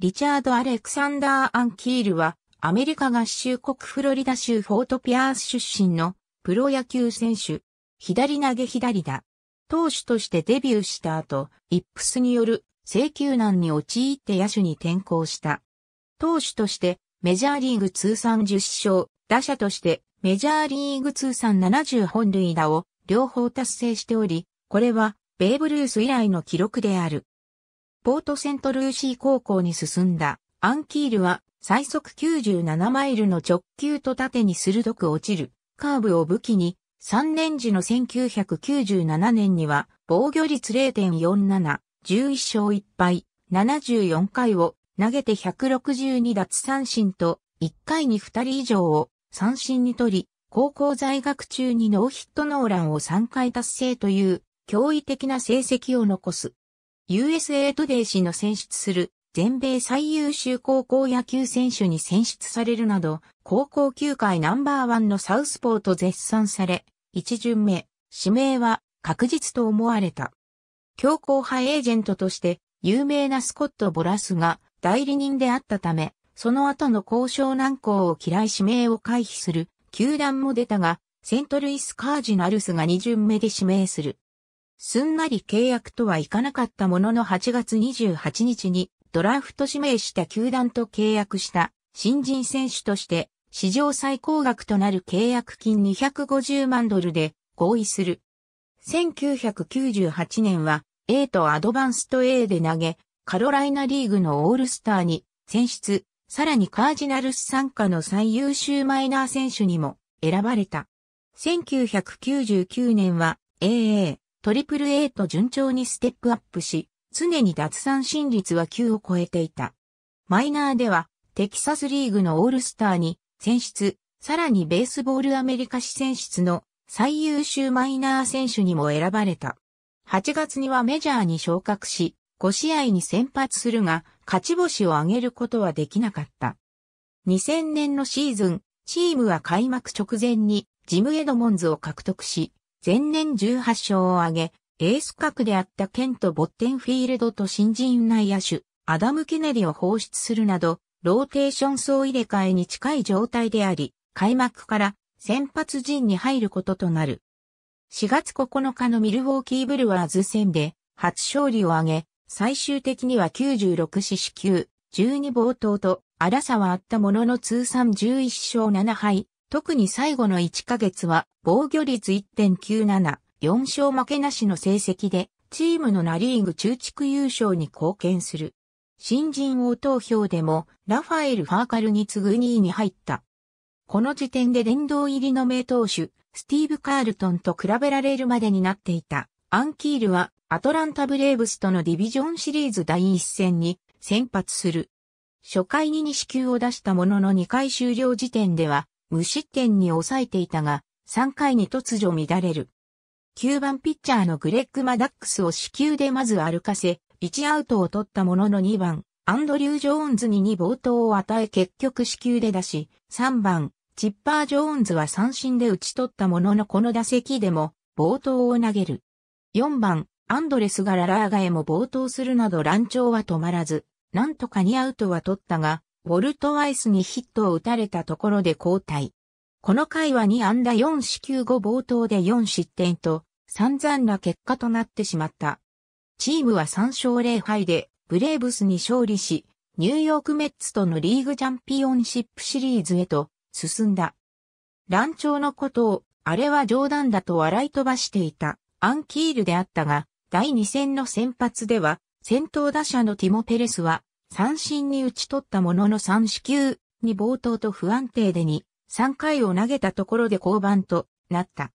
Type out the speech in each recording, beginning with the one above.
リチャード・アレクサンダー・アン・キールは、アメリカ合衆国フロリダ州フォートピアース出身のプロ野球選手、左投げ左打。投手としてデビューした後、イップスによる制球難に陥って野手に転向した。投手としてメジャーリーグ通算10勝、打者としてメジャーリーグ通算70本塁打を両方達成しており、これはベーブ・ルース以来の記録である。ポートセントルーシー高校に進んだアンキールは最速97マイルの直球と縦に鋭く落ちるカーブを武器に3年時の1997年には防御率 0.47、11勝1敗、74回を投げて162奪三振と1回に2人以上を三振に取り、高校在学中にノーヒットノーランを3回達成という驚異的な成績を残す。USA トゥデイ誌の選出する全米最優秀高校野球選手に選出されるなど、高校球界No.1のサウスポーと絶賛され、一巡目、指名は確実と思われた。強硬派エージェントとして有名なスコット・ボラスが代理人であったため、その後の交渉難航を嫌い指名を回避する球団も出たが、セントルイス・カージナルスが二巡目で指名する。すんなり契約とはいかなかったものの8月28日にドラフト指名した球団と契約した新人選手として史上最高額となる契約金250万ドルで合意する。1998年は A とアドバンスト A で投げカロライナリーグのオールスターに選出、さらにカージナルス傘下の最優秀マイナー選手にも選ばれた。1999年は AA。AAA と順調にステップアップし、常に奪三振率は9を超えていた。マイナーでは、テキサスリーグのオールスターに選出、さらにベースボールアメリカ誌選出の最優秀マイナー選手にも選ばれた。8月にはメジャーに昇格し、5試合に先発するが、勝ち星を挙げることはできなかった。2000年のシーズン、チームは開幕直前にジム・エドモンズを獲得し、前年18勝を挙げ、エース格であったケント・ボッテンフィールドと新人内野手、アダム・ケネディを放出するなど、ローテーション総入れ替えに近い状態であり、開幕から先発陣に入ることとなる。4月9日のミルウォーキー・ブルワーズ戦で初勝利を挙げ、最終的には96四死球、12暴投と荒さはあったものの通算11勝7敗。特に最後の1ヶ月は防御率 1.97、4勝負けなしの成績でチームのナリーグ中地区優勝に貢献する。新人王投票でもラファエル・ファーカルに次ぐ2位に入った。この時点で殿堂入りの名投手、スティーブ・カールトンと比べられるまでになっていた。アンキールはアトランタ・ブレーブスとのディビジョンシリーズ第1戦に先発する。初回に2四球を出したものの2回終了時点では、無失点に抑えていたが、3回に突如乱れる。9番ピッチャーのグレッグ・マダックスを四球でまず歩かせ、1アウトを取ったものの2番、アンドリュー・ジョーンズに2暴投を与え結局四球で出し、3番、チッパー・ジョーンズは三振で打ち取ったもののこの打席でも、暴投を投げる。4番、アンドレス・ガララーガへも暴投するなど乱調は止まらず、なんとか2アウトは取ったが、ウォルト・ワイスにヒットを打たれたところで交代。この回は2安打4四球5暴投で4失点と散々な結果となってしまった。チームは3勝0敗でブレーブスに勝利し、ニューヨーク・メッツとのリーグチャンピオンシップシリーズへと進んだ。乱調のことをあれは冗談だと笑い飛ばしていたアンキールであったが、第2戦の先発では先頭打者のティモ・ペレスは三振に打ち取ったものの3四球に暴投と不安定で3回を投げたところで降板となった。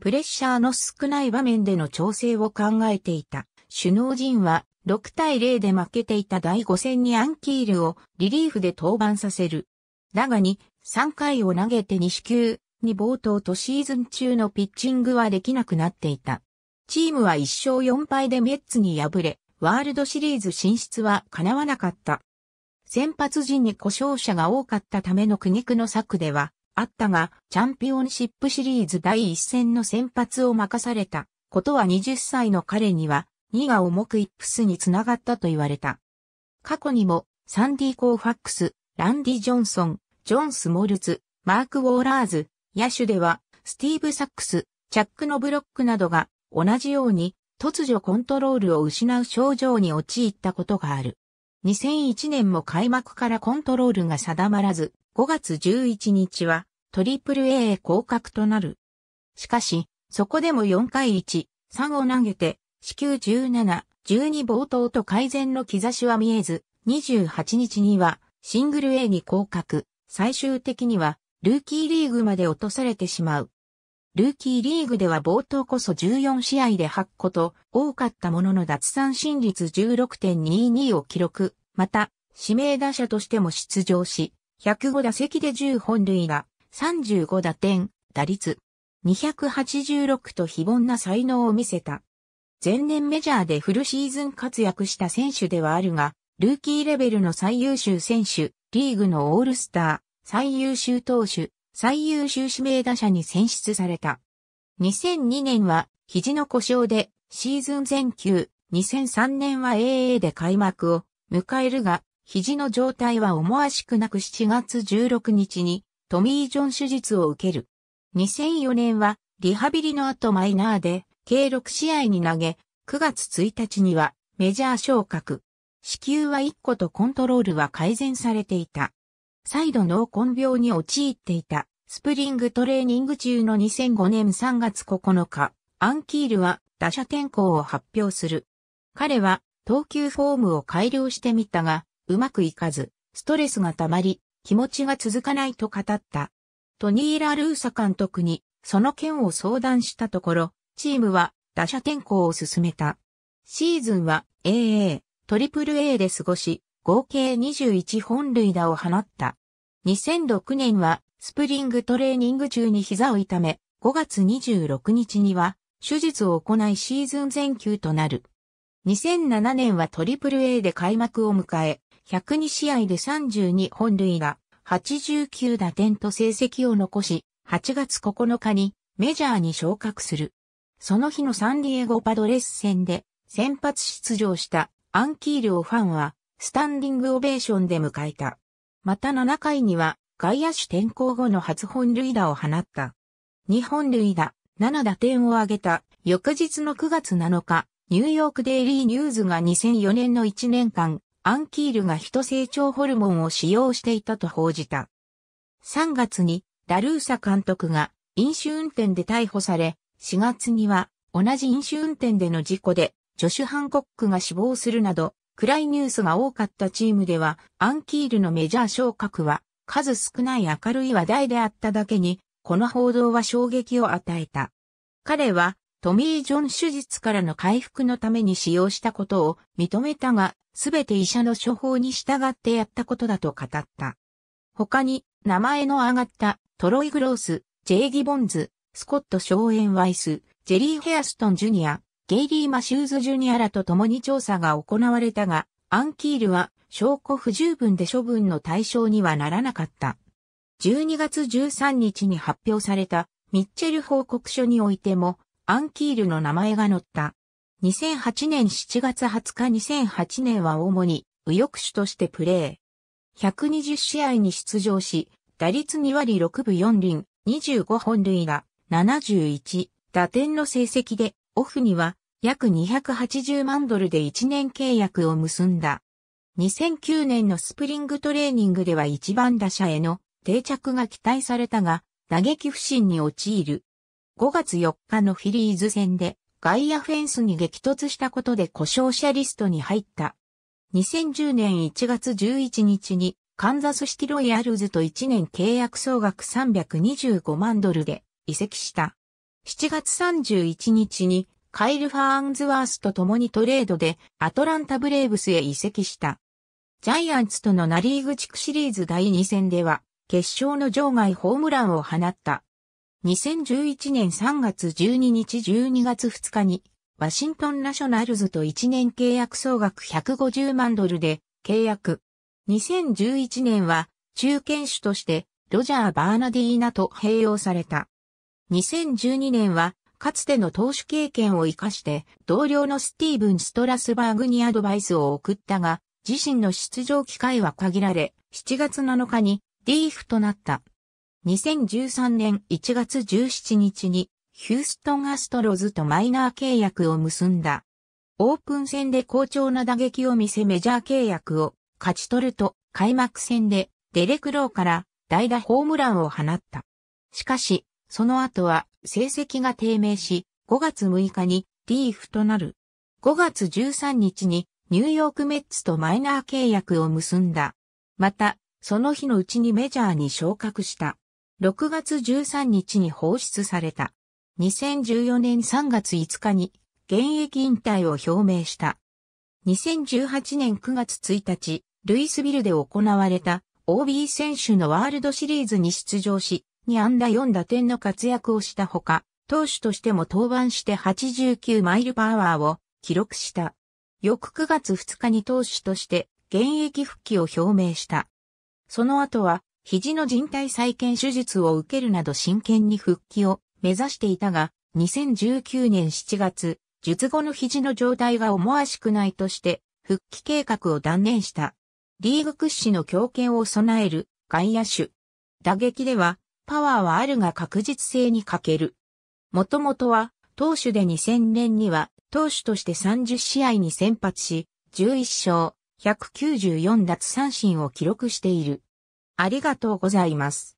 プレッシャーの少ない場面での調整を考えていた。首脳陣は6対0で負けていた第5戦にアンキールをリリーフで登板させる。だが3回を投げて2四球に暴投とシーズン中のピッチングはできなくなっていた。チームは1勝4敗でメッツに敗れ、ワールドシリーズ進出は叶わなかった。先発陣に故障者が多かったための苦肉の策ではあったが、チャンピオンシップシリーズ第1戦の先発を任されたことは20歳の彼には、荷が重くイップスにつながったと言われた。過去にもサンディ・コーファックス、ランディ・ジョンソン、ジョン・スモルツ、マーク・ウォーラーズ、野手では、スティーブ・サックス、チャック・ノブロックなどが、同じように、突如コントロールを失う症状に陥ったことがある。2001年も開幕からコントロールが定まらず、5月11日は、AAA 降格となる。しかし、そこでも4回1、3を投げて、四球17、12暴投と改善の兆しは見えず、28日には、シングル A に降格、最終的には、ルーキーリーグまで落とされてしまう。ルーキーリーグでは暴投こそ14試合で8個と多かったものの奪三振率 16.22 を記録。また、指名打者としても出場し、105打席で10本塁打、35打点、打率286と非凡な才能を見せた。前年メジャーでフルシーズン活躍した選手ではあるが、ルーキーレベルの最優秀選手、リーグのオールスター、最優秀投手、最優秀指名打者に選出された。2002年は肘の故障でシーズン全休、2003年は AA で開幕を迎えるが、肘の状態は思わしくなく7月16日にトミー・ジョン手術を受ける。2004年はリハビリの後マイナーで計6試合に投げ、9月1日にはメジャー昇格。四球は1個とコントロールは改善されていた。再度脳根病に陥っていた。スプリングトレーニング中の2005年3月9日、アンキールは打者転向を発表する。彼は投球フォームを改良してみたが、うまくいかず、ストレスが溜まり、気持ちが続かないと語った。トニー・ラルーサ監督にその件を相談したところ、チームは打者転向を勧めた。シーズンは AA、AAA で過ごし、合計21本塁打を放った。2006年はスプリングトレーニング中に膝を痛め、5月26日には手術を行いシーズン全休となる。2007年は AAA で開幕を迎え、102試合で32本塁打、89打点と成績を残し、8月9日にメジャーに昇格する。その日のサンディエゴパドレス戦で先発出場したアンキールをファンはスタンディングオベーションで迎えた。また7回には外野手転向後の初本塁打を放った。2本塁打、7打点を挙げた翌日の9月7日、ニューヨークデイリーニューズが2004年の1年間、アンキールがヒト成長ホルモンを使用していたと報じた。3月にラルーサ監督が飲酒運転で逮捕され、4月には同じ飲酒運転での事故でジョシュ・ハンコックが死亡するなど、暗いニュースが多かったチームでは、アンキールのメジャー昇格は、数少ない明るい話題であっただけに、この報道は衝撃を与えた。彼は、トミー・ジョン手術からの回復のために使用したことを認めたが、すべて医者の処方に従ってやったことだと語った。他に、名前の挙がった、トロイ・グロース、ジェイ・ギボンズ、スコット・ショーエン・ワイス、ジェリー・ヘアストン・ジュニア、ゲイリー・マシューズ・ジュニアらと共に調査が行われたが、アンキールは証拠不十分で処分の対象にはならなかった。12月13日に発表されたミッチェル報告書においても、アンキールの名前が載った。2008年7月20日、2008年は主に右翼手としてプレー。120試合に出場し、打率2割6分4厘、25本塁打、71打点の成績で、オフには、約280万ドルで1年契約を結んだ。2009年のスプリングトレーニングでは1番打者への定着が期待されたが、打撃不振に陥る。5月4日のフィリーズ戦で外野フェンスに激突したことで故障者リストに入った。2010年1月11日にカンザスシティロイヤルズと1年契約総額325万ドルで移籍した。7月31日にカイル・ファーンズワースと共にトレードでアトランタ・ブレーブスへ移籍した。ジャイアンツとのナ・リーグ地区シリーズ第2戦では決勝の場外ホームランを放った。2011年3月12日12月2日にワシントン・ナショナルズと1年契約総額150万ドルで契約。2011年は中堅手としてロジャー・バーナディーナと併用された。2012年はかつての投手経験を生かして同僚のスティーブン・ストラスバーグにアドバイスを送ったが、自身の出場機会は限られ、7月7日にDFLとなった。2013年1月17日にヒューストンアストロズとマイナー契約を結んだ。オープン戦で好調な打撃を見せメジャー契約を勝ち取ると開幕戦でデレク・ローから代打ホームランを放った。しかし、その後は成績が低迷し、5月6日にDFLとなる。5月13日にニューヨークメッツとマイナー契約を結んだ。また、その日のうちにメジャーに昇格した。6月13日に放出された。2014年3月5日に現役引退を表明した。2018年9月1日、ルイスビルで行われた OB 選手のワールドシリーズに出場し、2安打4打点の活躍をしたほか、投手としても登板して89マイルパワーを記録した。翌9月2日に投手として現役復帰を表明した。その後は、肘の靭帯再建手術を受けるなど真剣に復帰を目指していたが、2019年7月、術後の肘の状態が思わしくないとして、復帰計画を断念した。リーグ屈指の強肩を備える外野手。打撃では、パワーはあるが確実性に欠ける。もともとは、投手で2000年には、投手として30試合に先発し、11勝、194奪三振を記録している。ありがとうございます。